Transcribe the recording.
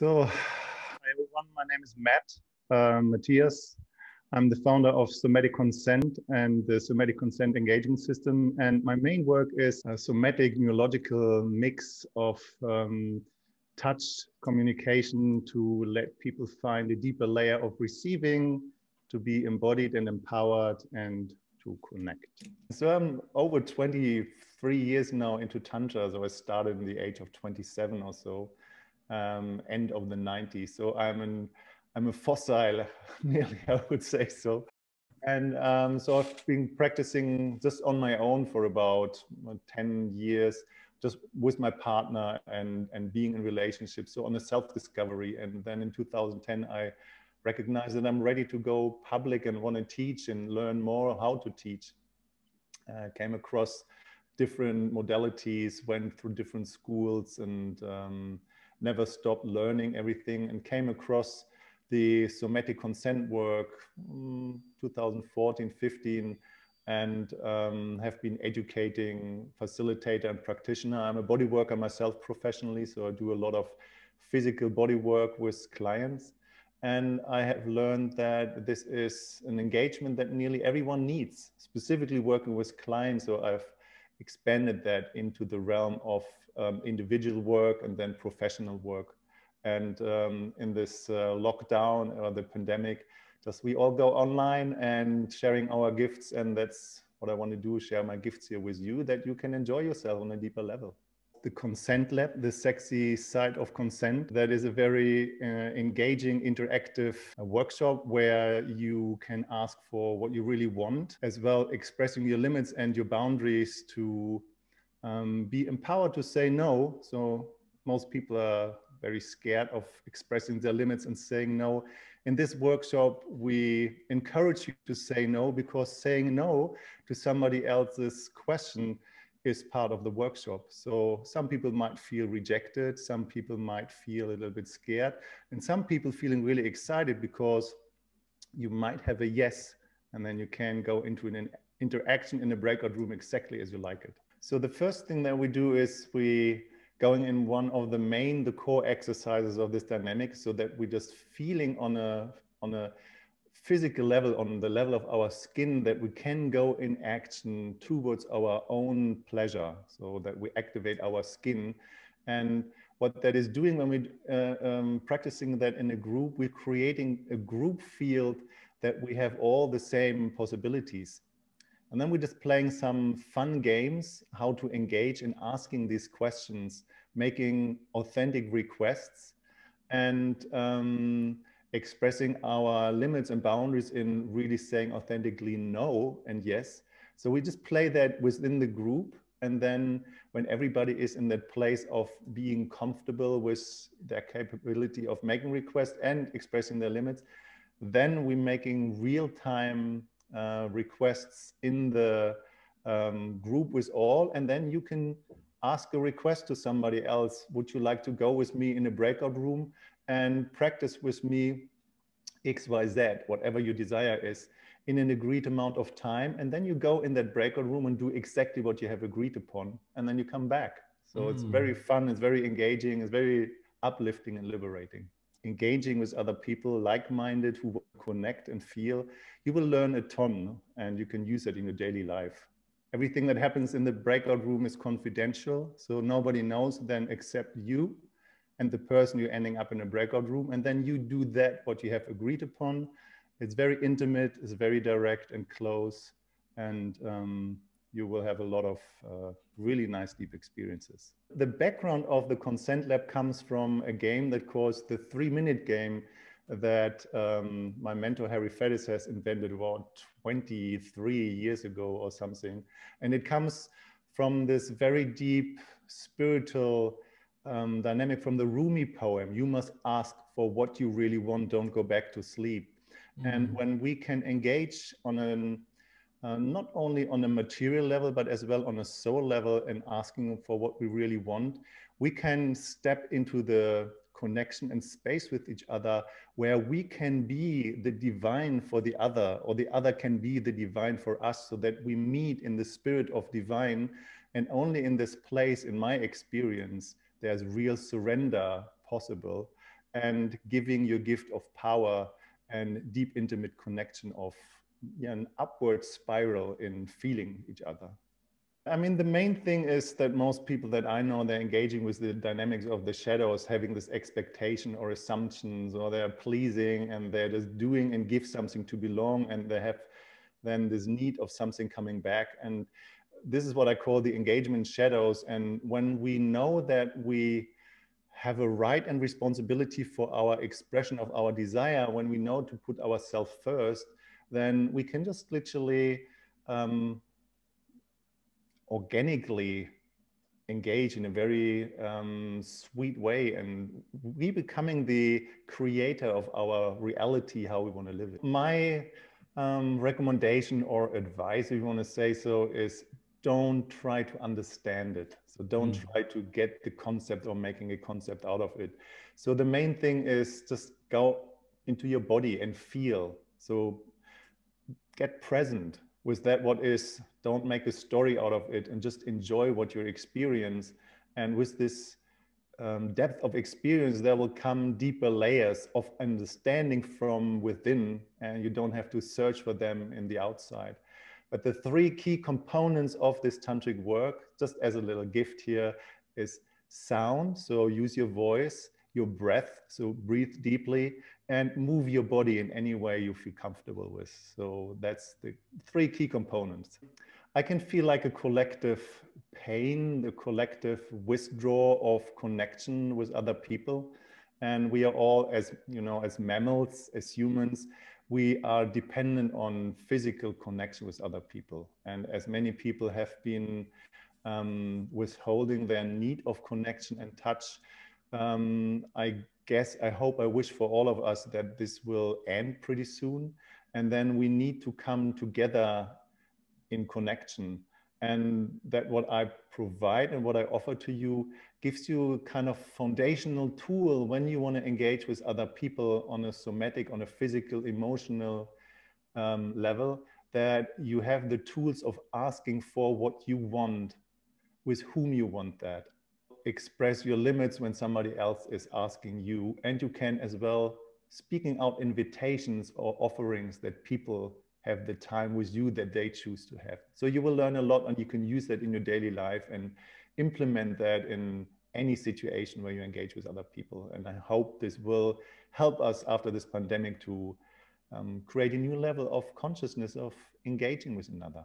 So, hi everyone, my name is Matthias. I'm the founder of Somatic Consent and the Somatic Consent Engagement System. And my main work is a somatic neurological mix of touch communication to let people find a deeper layer of receiving, to be embodied and empowered, and to connect. So I'm over 23 years now into Tantra. So I started in the age of 27 or so, end of the 90s. So I'm a fossil, nearly, I would say so. And so I've been practicing just on my own for about 10 years, just with my partner and being in relationships. So on a self-discovery. And then in 2010, I recognized that I'm ready to go public and want to teach and learn more how to teach. Came across different modalities, went through different schools, and never stopped learning everything, and came across the somatic consent work 2014, 15, and have been educating facilitator and practitioner. I'm a body worker myself professionally, so I do a lot of physical body work with clients. And I have learned that this is an engagement that nearly everyone needs, specifically working with clients. So I've expanded that into the realm of individual work and then professional work. And in this lockdown or the pandemic, just we all go online and sharing our gifts. And that's what I want to do, share my gifts here with you, that you can enjoy yourself on a deeper level. The Consent Lab, the sexy side of consent, that is a very engaging, interactive workshop where you can ask for what you really want, as well expressing your limits and your boundaries to be empowered to say no. So most people are very scared of expressing their limits and saying no. In this workshop, we encourage you to say no, because saying no to somebody else's question is part of the workshop. So some people might feel rejected, some people might feel a little bit scared, and some people feeling really excited because you might have a yes, and then you can go into an interaction in a breakout room exactly as you like it. So the first thing that we do is we going in one of the core exercises of this dynamic, so that we just feeling on a physical level, on the level of our skin, that we can go in action towards our own pleasure, so that we activate our skin. And what that is doing when we practicing that in a group, we're creating a group field that we have all the same possibilities. And then we're just playing some fun games, how to engage in asking these questions, making authentic requests, and expressing our limits and boundaries in really saying authentically no and yes. So we just play that within the group. And then when everybody is in that place of being comfortable with their capability of making requests and expressing their limits, then we're making real-time requests in the group with all. And then you can ask a request to somebody else. Would you like to go with me in a breakout room and practice with me XYZ, whatever your desire is, in an agreed amount of time? And then you go in that breakout room and do exactly what you have agreed upon, and then you come back. So It's very fun, it's very engaging, it's very uplifting and liberating. Engaging with other people, like-minded, who connect and feel, you will learn a ton, and you can use it in your daily life. Everything that happens in the breakout room is confidential, so nobody knows then except you and the person you're ending up in a breakout room. And then you do that, what you have agreed upon. It's very intimate, it's very direct and close. And you will have a lot of really nice, deep experiences. The background of the Consent Lab comes from a game that calls the 3-minute game that my mentor, Harry Ferris, has invented about 23 years ago or something. And it comes from this very deep spiritual dynamic from the Rumi poem. You must ask for what you really want, don't go back to sleep. And when we can engage on an not only on a material level, but as well on a soul level, and asking for what we really want, we can step into the connection and space with each other, where we can be the divine for the other, or the other can be the divine for us, so that we meet in the spirit of divine. And only in this place, in my experience, there's real surrender possible. and giving your gift of power and deep intimate connection of an upward spiral in feeling each other. I mean, the main thing is that most people that I know, they're engaging with the dynamics of the shadows, having this expectation or assumptions, or they're pleasing and they're just doing and give something to belong, and they have then this need of something coming back. And this is what I call the engagement shadows. And when we know that we have a right and responsibility for our expression of our desire, when we know to put ourselves first, then we can just literally organically engage in a very sweet way, and we becoming the creator of our reality, how we want to live it. My recommendation or advice, if you want to say so, is don't try to understand it. So don't try to get the concept or making a concept out of it. So the main thing is just go into your body and feel. So get present with that what is, don't make a story out of it, and just enjoy what you experience. And with this depth of experience, there will come deeper layers of understanding from within, and you don't have to search for them in the outside. But the three key components of this tantric work, just as a little gift here, is sound, so use your voice, your breath, so breathe deeply, and move your body in any way you feel comfortable with. So that's the three key components. I can feel like a collective pain, the collective withdrawal of connection with other people. And we are all, as you know, as mammals, as humans, we are dependent on physical connection with other people. And as many people have been withholding their need of connection and touch, I hope, I wish for all of us that this will end pretty soon. And then we need to come together in connection. And that what I provide and what I offer to you gives you a kind of foundational tool when you want to engage with other people on a somatic, on a physical, emotional level, that you have the tools of asking for what you want, with whom you want that. Express your limits when somebody else is asking you, and you can as well speaking out invitations or offerings that people have the time with you that they choose to have. So you will learn a lot, and you can use that in your daily life and implement that in any situation where you engage with other people. And I hope this will help us after this pandemic to create a new level of consciousness of engaging with another.